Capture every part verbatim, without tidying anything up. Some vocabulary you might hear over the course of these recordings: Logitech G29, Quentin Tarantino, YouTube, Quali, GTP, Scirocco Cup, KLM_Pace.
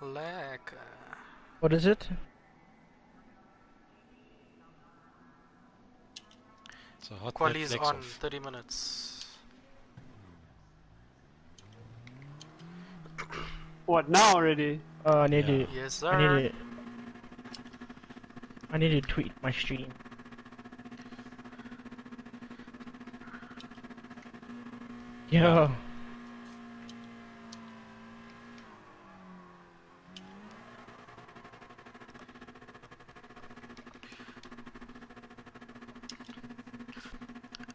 Lag. What is it? So Quali is on, off. thirty minutes. What, now already? Uh, I need yeah. to... Yes, sir. I need to... I need to tweet my stream. Yo! Yeah.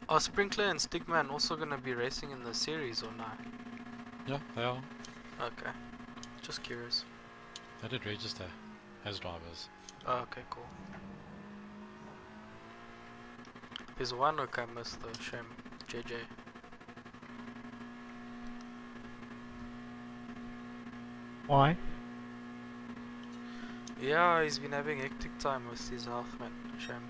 Are Sprinkler and Stigman also gonna be racing in the series or not? Yeah, they are. Okay. Just curious. They did register as drivers. Oh, okay, cool. There's one look I missed though, shame. J J. Why? Yeah, he's been having hectic time with his health, man. Shame.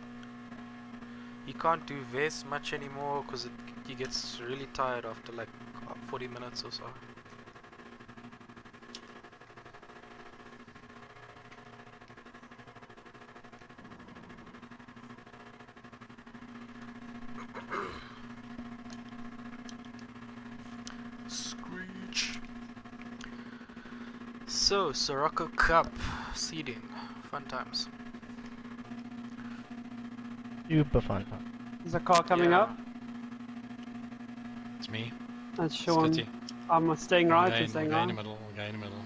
He can't do V E S much anymore because he gets really tired after like forty minutes or so. So, Scirocco Cup seeding, fun times. Super fun time. Is the car coming yeah. up? It's me. That's Sean. Splitty. I'm staying right, you're staying right. We're going in the middle, we're going in the middle.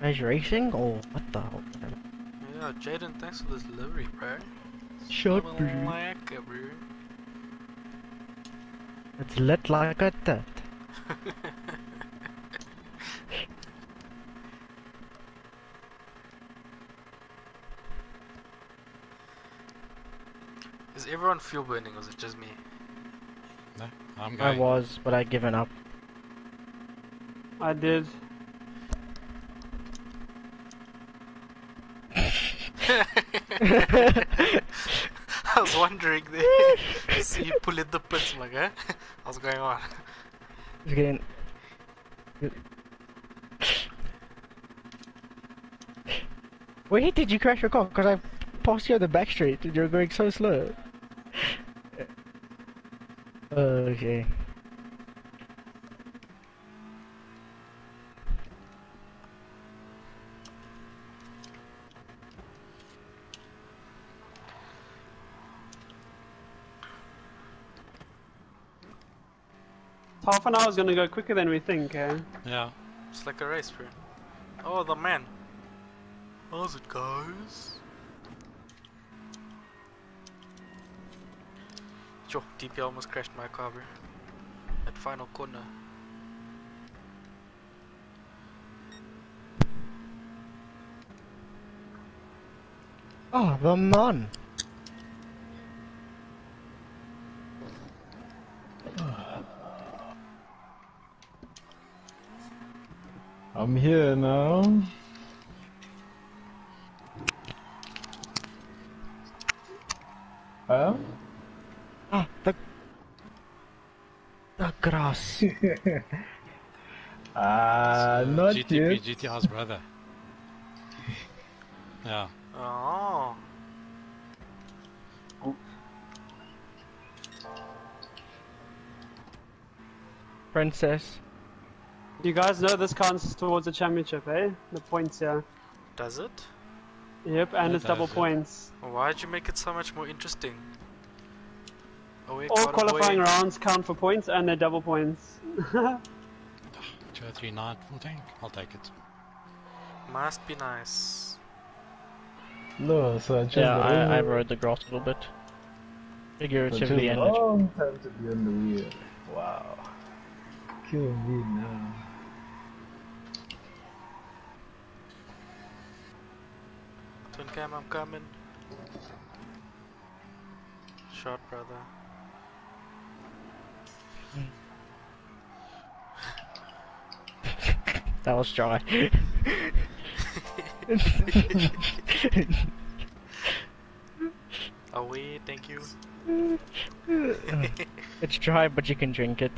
Nice racing? Oh, what the hell? Yeah, Jaden, thanks for this livery, bro. Shut up, bro. Like it, bro. It's lit like a that. Everyone fuel burning, was it just me? No, I'm going. I was, but I'd given up. I did. I was wondering there. So you pull in the pits, like, eh? What's going on? It's getting. Wait, did you crash your car? Because I passed you on the back straight, and you're going so slow. Okay. Half an hour's gonna go quicker than we think, eh? Yeah. It's like a race, bro. Oh, the man. How's it goes? Yo, D P almost crashed my car, bro. At final corner. Oh, the man! I'm here now. Huh? Ah, the, the grass. Ah, uh, so, not G T P, G T R's brother. Yeah. Oh. Princess. You guys know this counts towards the championship, eh? The points here. Does it? Yep, and it it's double it. points. Why'd you make it so much more interesting? All qualifying rounds count for points and they're double points. two oh three nine, full tank. I'll take it. Must be nice. No, so I just. Yeah, I, I rode the grass a little bit. Figuratively and. Long time to be on the wheel. Wow. Kill me now. Twin cam, I'm coming. Shot, brother. That was dry. Oh wait, thank you. It's dry, but you can drink it.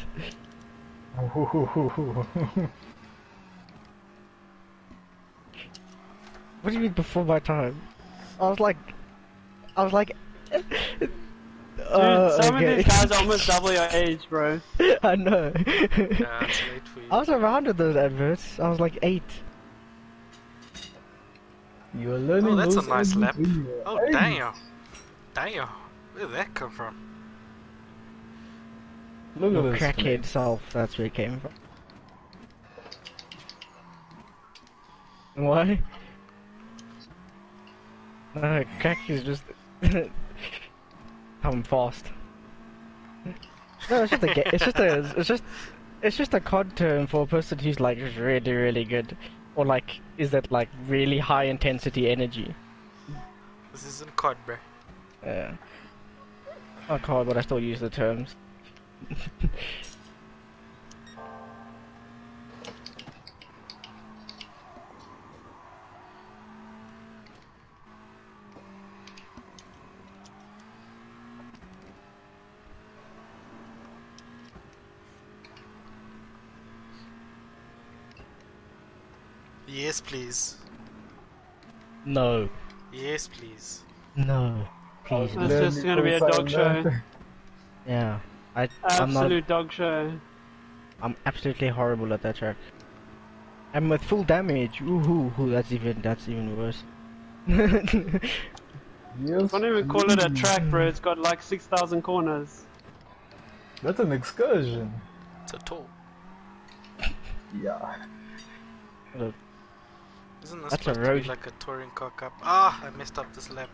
What do you mean before my time? I was like, I was like. Dude, some okay. of these guys are almost double your age, bro. I know. Nah, it's late for you. I was around with those adverts. I was like eight. You are learning. Oh, that's a nice lap. Oh, eight. Damn. Damn. Where did that come from? Look at this. Crackhead self. That's where it came from. Why? No, crack is just. Come fast. No, it's just a it's just a it's just it's just a cod term for a person who's like really really good, or like is that like really high intensity energy. This isn't cod, bro. Yeah. Not cod, but I still use the terms. Yes, please. No. Yes, please. No. Please. It's just gonna be a dog show. Yeah. I, Absolute I'm not, dog show. I'm absolutely horrible at that track. And with full damage. Ooh, hoo, hoo, that's even that's even worse. Yes, I don't even call it a track, bro. It's got like six thousand corners. That's an excursion. It's a tour. Yeah. Look. Isn't this supposed to be like a touring car cup? Ah, I messed up this lap.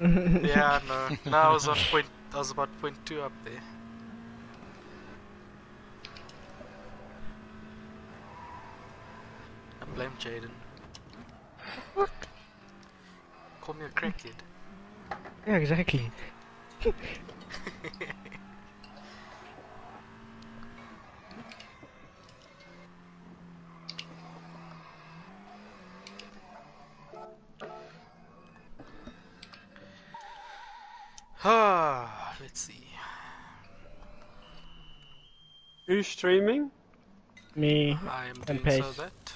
Yeah, no. No, I was on point. I was about point two up there. I blame Jaden. Fuck. Call me a crackhead. Yeah, exactly. Ah, let's see. Who's streaming? Me. I am and Pace. So that.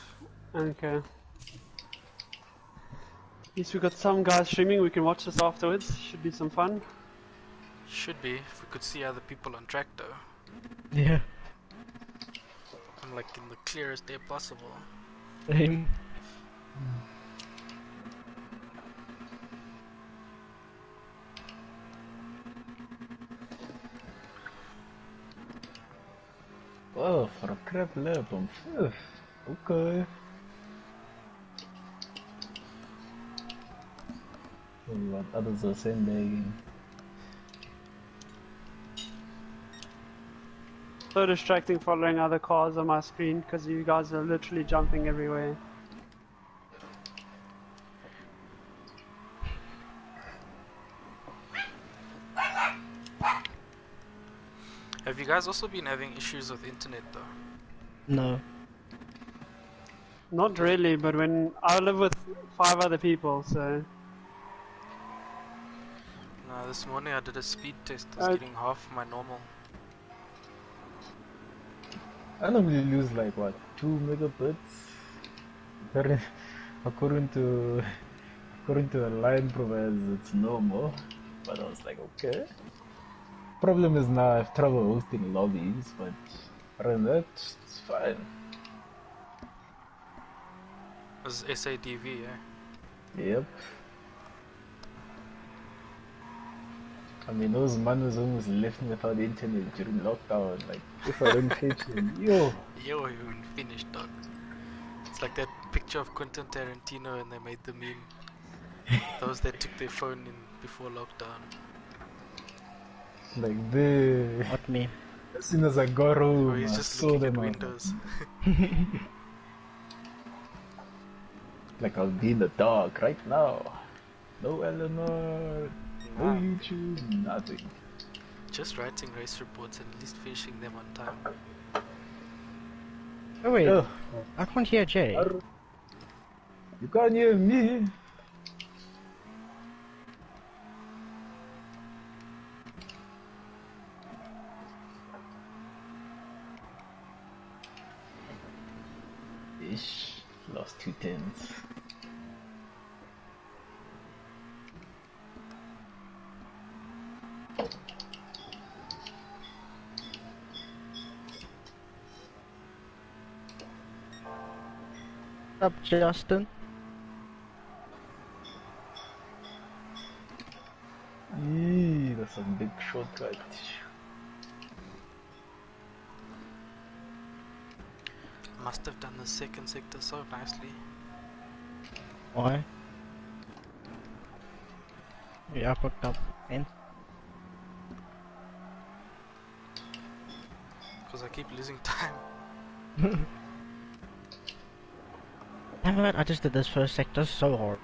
Okay. At least we got some guys streaming. We can watch this afterwards. Should be some fun. Should be. If we could see other people on track, though. Yeah. I'm like in the clearest day possible. Same. Oh, for a crap lap, I'm fifth. Okay. What others are sandbagging. So distracting following other cars on my screen because you guys are literally jumping everywhere. Have you guys also been having issues with internet though? No. Not really, but when I live with five other people, so... No, this morning I did a speed test, I was I... getting half my normal. I normally lose like, what, two megabits? according to... according to a line provides it's normal, but I was like, okay. Problem is now I have trouble hosting lobbies, but other than that, it's fine. It's S A D V, eh? Yep. I mean, those manos almost left me without internet during lockdown. Like, if I don't catch him, yo! Yo, you finished, dog. It's like that picture of Quentin Tarantino and they made the meme. Those that took their phone in before lockdown. Like this. What me? As soon as I got home, oh, I just saw them on windows. Like I'll be in the dark right now. No Eleanor, no wow. YouTube, nothing. Just writing race reports and at least finishing them on time. Oh wait, oh. I can't hear Jay. You can't hear me. ish. Lost two tens. What's up, Justin? Eee, that's a big shortcut. Must have done the second sector so nicely. Why? Yeah, fucked up. And? Because I keep losing time. Damn it, I just did this first sector so hard.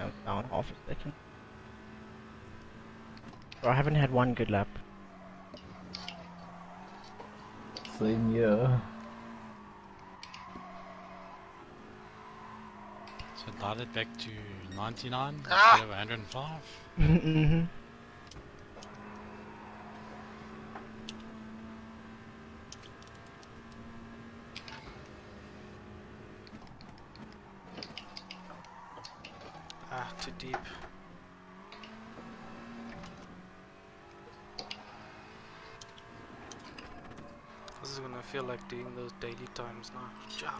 I'm down half a second. Bro, I haven't had one good lap. Same year. So it dialed back to ninety-nine ah! instead of one hundred and five? Mm-hmm. Ah, too deep. This is gonna feel like doing those daily times now.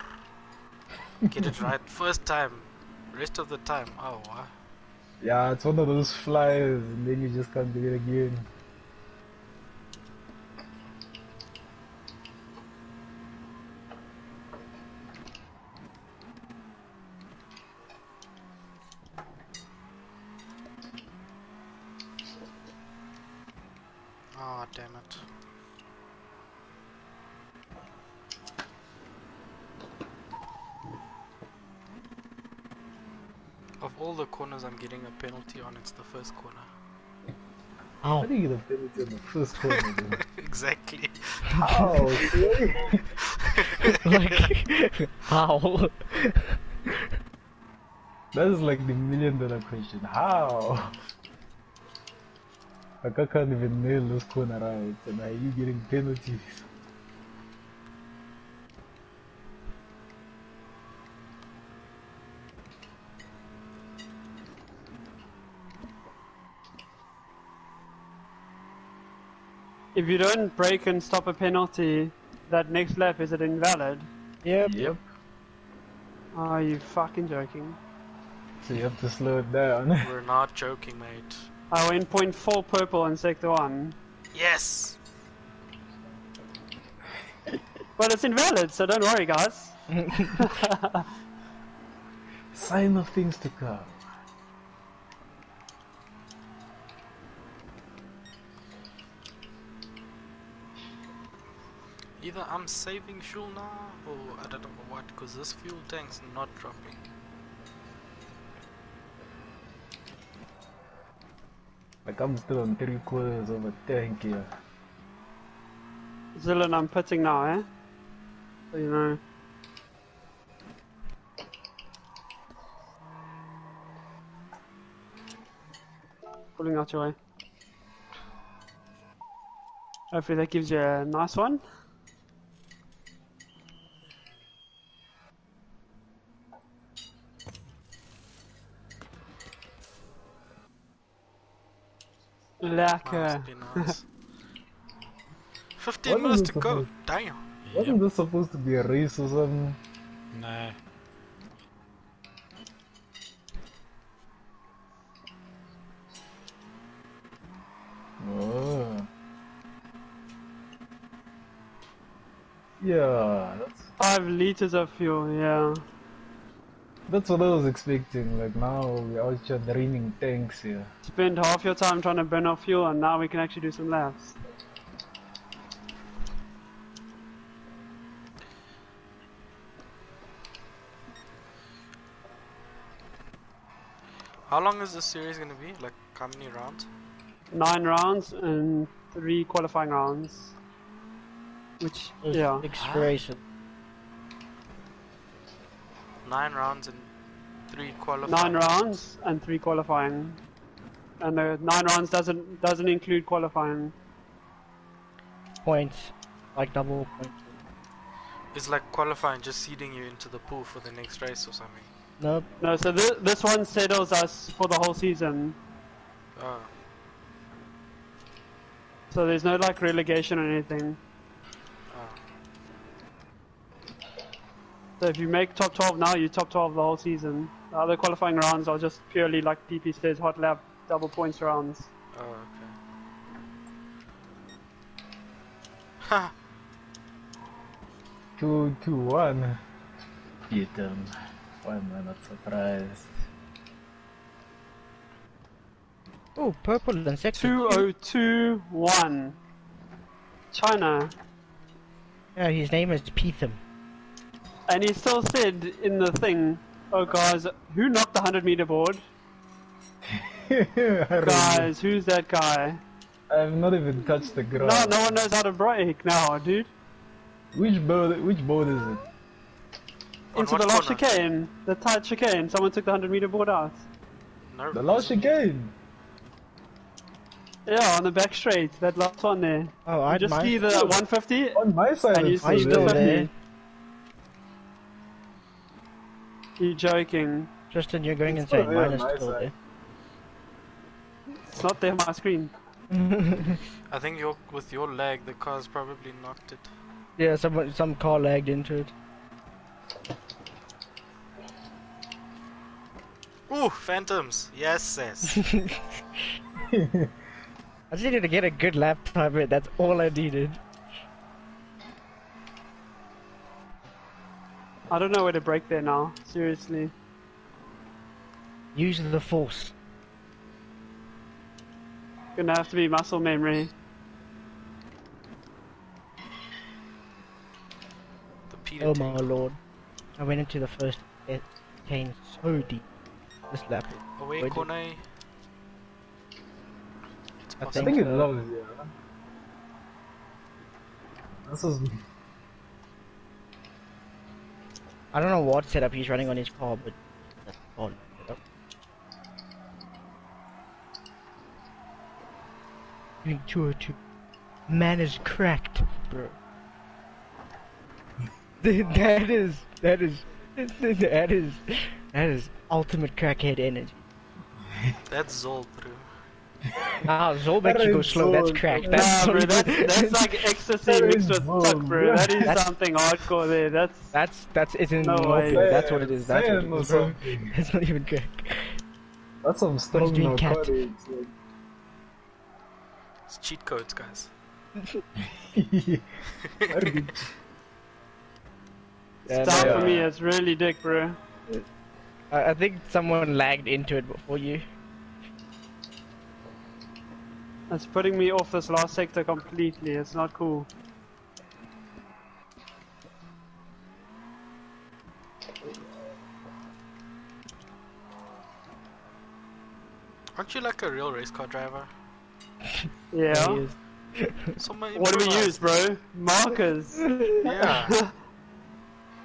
Get it right first time. Rest of the time, oh wow. Yeah, it's one of those flies and then you just can't do it again. Oh, damn it. Of all the corners I'm getting a penalty on, it's the first corner. How oh. do you get a penalty on the first corner? Exactly. How? Like, how? That is like the million dollar question. How? Like, I can't even nail this corner out, and are you getting penalties? If you don't brake and stop a penalty, that next lap, is it invalid? Yep. Yep. Are you fucking joking? So you have to slow it down. We're not joking, mate. I went point four purple in sector one. Yes! But it's invalid, so don't worry, guys. Sign of things to come. Either I'm saving fuel now, or I don't know what, because this fuel tank's not dropping. Like, I'm still on three quarters of a tank here. Zillan, I'm pitting now, eh? So you know. Pulling out your way. Hopefully that gives you a nice one. Lekker. Nice. fifteen minutes to go, damn. Wasn't yep. this supposed to be a race or something? Nah. Oh. Yeah, that's... five liters of fuel, yeah. That's what I was expecting, like now we're out here draining tanks here. Spend half your time trying to burn off fuel and now we can actually do some laps. How long is this series going to be? Like how many rounds? Nine rounds and three qualifying rounds. Which, is yeah. Expiration. Nine rounds and three qualifying. Nine rounds and three qualifying, and the nine rounds doesn't doesn't include qualifying. Points. like double point two. It's like qualifying, just seeding you into the pool for the next race or something. Nope. No, so th this one settles us for the whole season. Oh. So there's no like relegation or anything. Oh. So if you make top twelve now, you top twelve the whole season. The other qualifying rounds are just purely like P P says, hot lap, double points rounds. Oh, okay. Ha! Two, two, one. Beat them. Why am I not surprised? Oh, purple and sector. two oh two one. China. Yeah, his name is Petham. And he still said in the thing, oh guys, who knocked the one hundred meter board? Guys, who's that guy? I've not even touched the ground. No, no one knows how to brake now, dude. Which board, which board is it? Into the last chicane, the tight chicane. Someone took the one hundred meter board out. No. The last chicane? Yeah, on the back straight, that last one there. Oh, I just see the one fifty. On my side, and you see the fifty. You're joking. Tristan, you're going insane. Mine is still there. It's not there on my screen. I think your, with your lag, the car's probably knocked it. Yeah, some, some car lagged into it. Ooh, phantoms! Yes, yes. I just needed to get a good lap time in, that's all I needed. I don't know where to brake there now, seriously. Use the force. Gonna have to be muscle memory. The Peter oh my tank. Lord. I went into the first chicane so deep. This lap. Away, Where Kone. Did... It's I think it loves you. This is. I don't know what setup he's running on his car, but. Oh, doing two oh two. Man is cracked, bro. that is that is that is that is ultimate crackhead energy. That's Zol, bro. Ah, Zol makes you go slow. Zol. That's cracked. That's nah, bro. That, that's like ecstasy mixed with tuck, bro. That is that's, something hardcore there. That's that's that's it's in no way. Way. That's what it is. That's Sand what it is, bro. That's not even crack. That's some strong narcotics. It's cheat codes, guys. Stop for me, it's really dick, bro. I, I think someone lagged into it before you. That's putting me off this last sector completely, it's not cool. Aren't you like a real race car driver? Yeah. What do we use, bro? Markers. Yeah.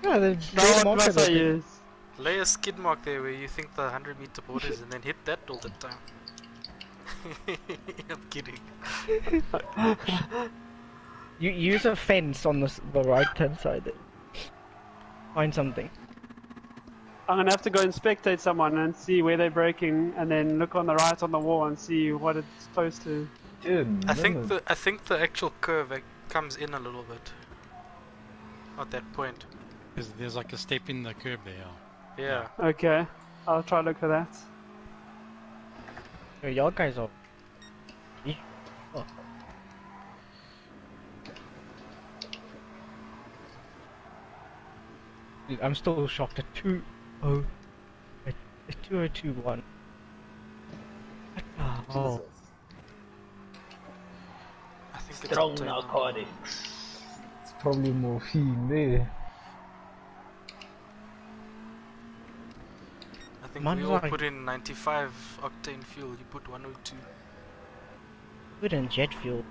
Yeah, no, what must I use? Lay a skid mark there where you think the one hundred meter board is and then hit that all the time. I'm kidding. You use a fence on the, the right hand side. There. Find something. I'm gonna have to go and spectate someone and see where they're braking, and then look on the right on the wall and see what it's supposed to. Dude, I think the I think the actual curve comes in a little bit at that point. There's, there's like a step in the curve there. Yeah. yeah. Okay, I'll try look for that. Hey, y'all guys are. Oh. Dude, I'm still shocked at two. Oh, two oh two one. Oh. I think it's strong narcotics. It's probably morphine there. I think Man, we all like... put in ninety-five octane fuel, you put one oh two. Put in jet fuel.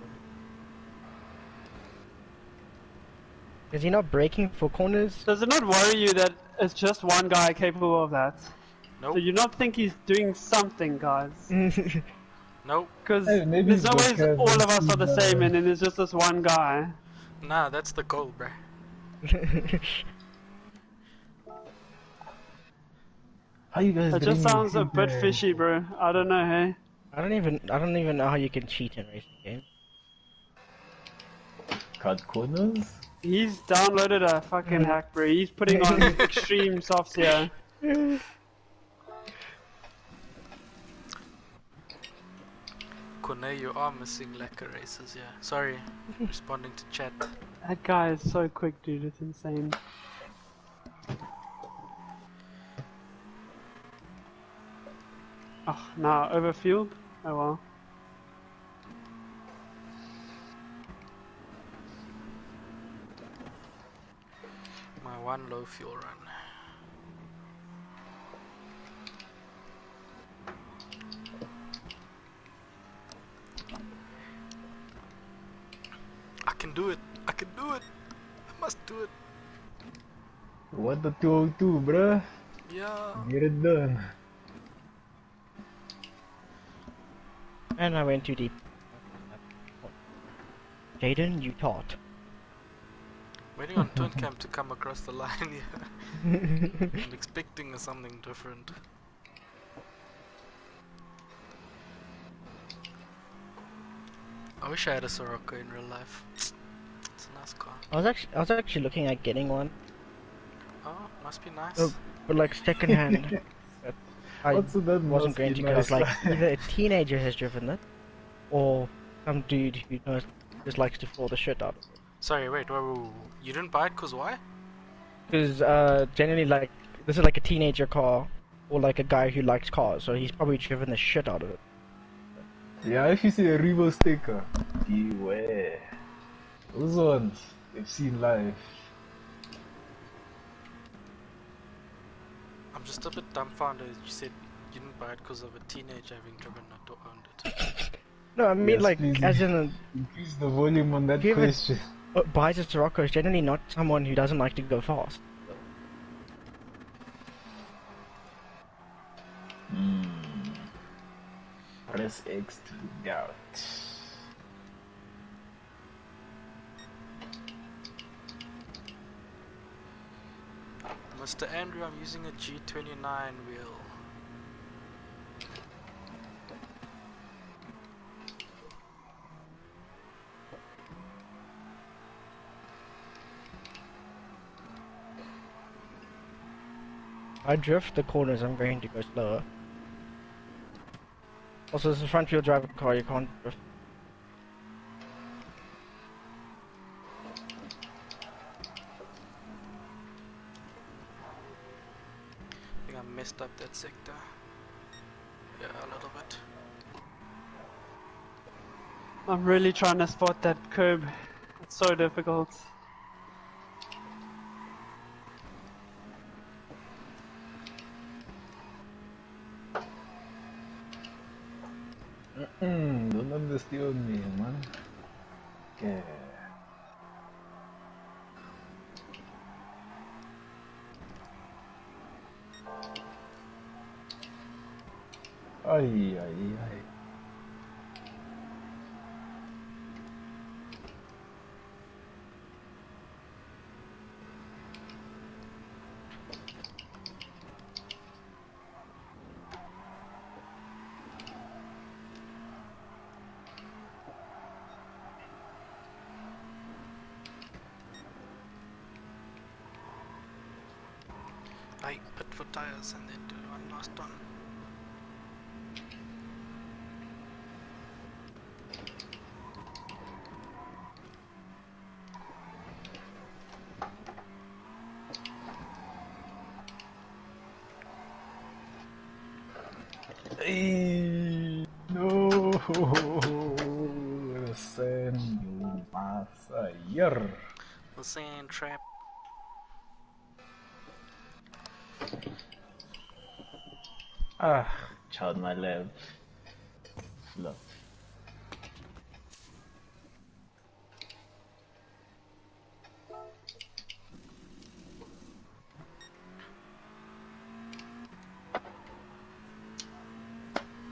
Is he not braking for corners? Does it not worry you that it's just one guy capable of that? No. Nope. Do you not think he's doing something, guys? No. Nope. Because hey, there's always all of us are the same, and then there's just this one guy. Nah, that's the goal, bruh. How you guys? It just sounds a bit fishy, bro. I don't know, hey. I don't even. I don't even know how you can cheat in racing games. Cut corners. He's downloaded a fucking hack, bro. He's putting on extreme softs here. Kone, you are missing lacquer races, yeah. Sorry, responding to chat. That guy is so quick, dude. It's insane. Oh, nah, overfueled? Oh well. My one low fuel run. I can do it! I can do it! I must do it! What the two oh two, bruh? Yeah. Get it done. And I went too deep. Jaden, you taught. Waiting on Turncamp to come across the line here. Yeah. I'm expecting something different. I wish I had a Scirocco in real life. It's a nice car. I was actually, I was actually looking at getting one. Oh, must be nice. Oh, but like second hand. I that wasn't going to nice. Go, like, either a teenager has driven it, or some dude who knows, just likes to fall the shit out of it. Sorry, wait, whoa, whoa, whoa. You didn't buy it cause why? Cause, uh, generally, like, this is like a teenager car, or like a guy who likes cars, so he's probably driven the shit out of it. Yeah, if you see a Revo sticker, beware. Those ones, they've seen life. I'm just a bit dumbfounded. You said you didn't buy it because of a teenager having driven it or owned it. No, I mean yes, like please. As in a, increase the volume on that question. Buys a Scirocco is generally not someone who doesn't like to go fast. Mm. Press X to doubt. Mister Andrew, I'm using a G twenty-nine wheel. I drift the corners, I'm going to go slower. Also, this is a front wheel drive car, you can't drift. Messed up that sector. Yeah, a little bit. I'm really trying to spot that curb. It's so difficult. Mm-mm, don't understand me, man. Okay. Ay, ay, ay. I put for tires and then do one last one. The sand trap. Ah, child, my love. Love.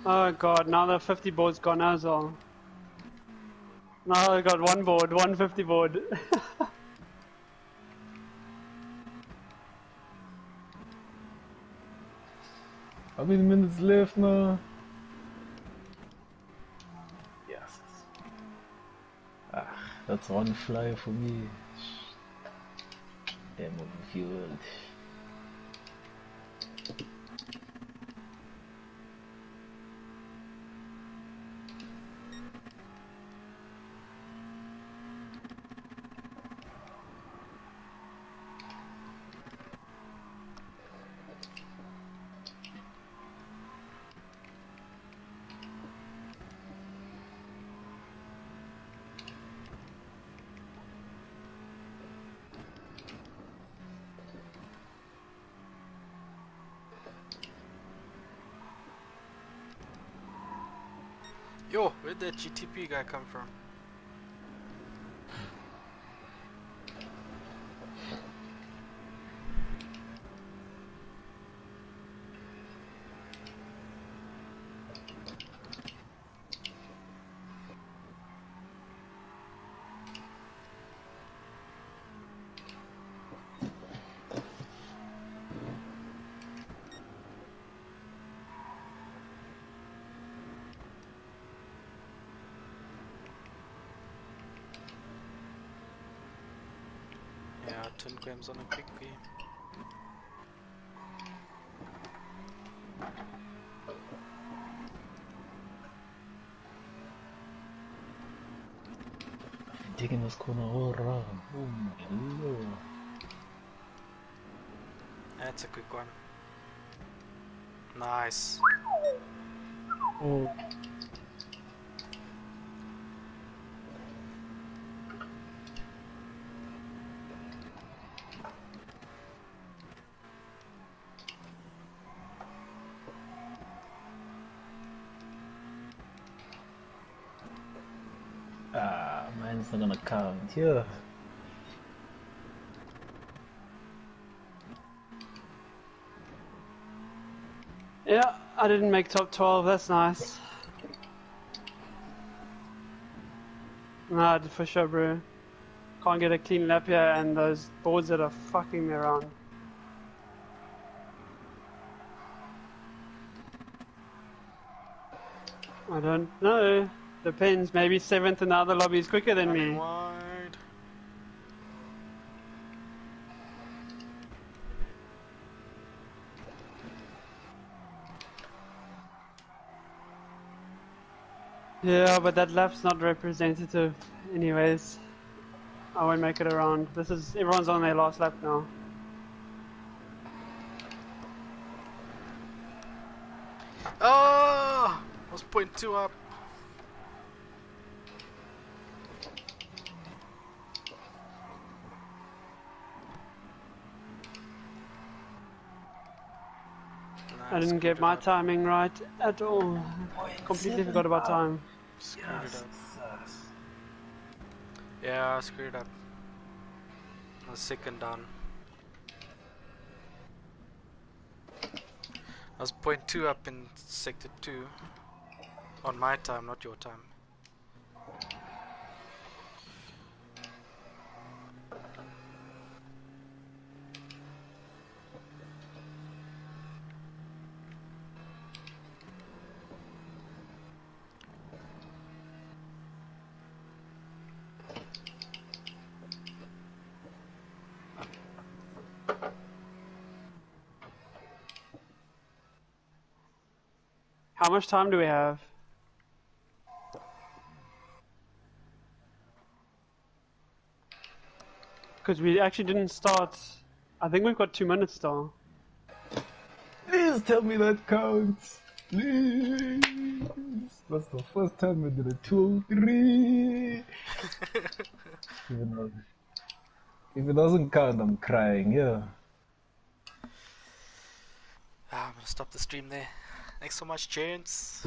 Oh god, now the fifty board's gone as well. Now I got one board, one fifty board. How many minutes left now? Yes. Ah, that's one fly for me. Damn overfueled. Yo, where'd that G T P guy come from? ten grams on a quick P. I've been digging this corner all around. Oh my lord. That's a quick one. Nice. Oh. It's not gonna count, yeah. Yeah, I didn't make top twelve, that's nice. Nah, for sure, bro. Can't get a clean lap here, and those boards that are fucking me around. I don't know. Depends, maybe seventh in the other lobby is quicker than me. Wide. Yeah, but that lap's not representative anyways. I won't make it around. This is, everyone's on their last lap now. Oh, I was point two up. I didn't get my timing right at all. Completely forgot about time. Screwed it up. Yeah, I screwed up. I was second down. I was point two up in sector two. On my time, not your time. How much time do we have? Because we actually didn't start. I think we've got two minutes still. Please tell me that counts. Please. That's the first time we did a two oh three. If it doesn't count, I'm crying, yeah. Ah, I'm gonna stop the stream there. Thanks so much, James.